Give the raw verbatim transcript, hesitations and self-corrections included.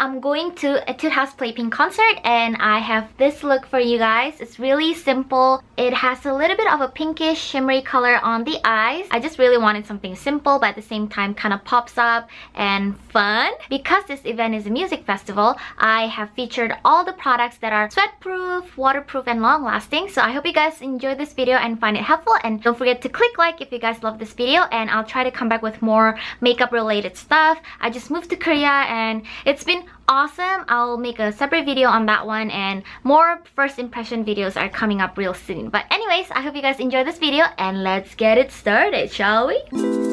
I'm going to Etude House Play Pink Concert and I have this look for you guys. It's really simple. It has a little bit of a pinkish shimmery color on the eyes. I just really wanted something simple but at the same time kind of pops up and fun. Because this event is a music festival, I have featured all the products that are sweatproof, waterproof and long-lasting. So I hope you guys enjoy this video and find it helpful, and don't forget to click like if you guys love this video, and I'll try to come back with more makeup related stuff. I just moved to Korea and it's been awesome. I'll make a separate video on that one, and more first impression videos are coming up real soon. But anyways, I hope you guys enjoy this video and let's get it started, shall we?